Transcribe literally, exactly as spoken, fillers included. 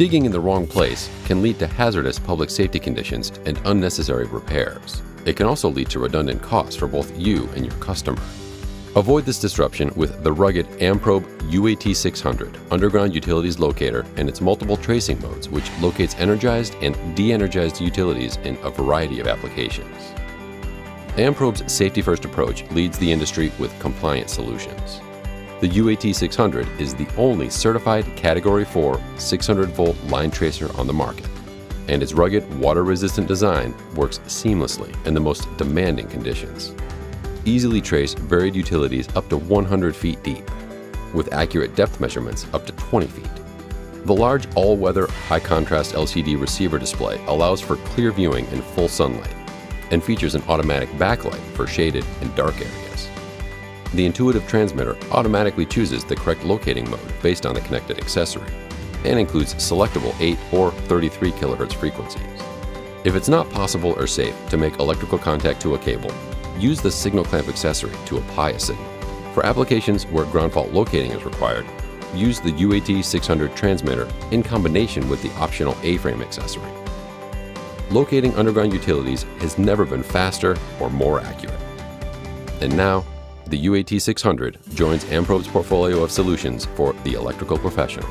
Digging in the wrong place can lead to hazardous public safety conditions and unnecessary repairs. It can also lead to redundant costs for both you and your customer. Avoid this disruption with the rugged Amprobe U A T six hundred Underground Utilities Locator and its multiple tracing modes, which locates energized and de-energized utilities in a variety of applications. Amprobe's safety-first approach leads the industry with compliant solutions. The U A T six hundred is the only certified Category four six hundred volt line tracer on the market, and its rugged, water-resistant design works seamlessly in the most demanding conditions. Easily trace buried utilities up to one hundred feet deep, with accurate depth measurements up to twenty feet. The large all-weather, high-contrast L C D receiver display allows for clear viewing in full sunlight, and features an automatic backlight for shaded and dark areas. The intuitive transmitter automatically chooses the correct locating mode based on the connected accessory, and includes selectable eight or thirty-three kilohertz frequencies. If it's not possible or safe to make electrical contact to a cable, use the signal clamp accessory to apply a signal. For applications where ground fault locating is required, use the U A T six hundred transmitter in combination with the optional A-frame accessory. Locating underground utilities has never been faster or more accurate. And now, the U A T six hundred joins Amprobe's portfolio of solutions for the electrical professional.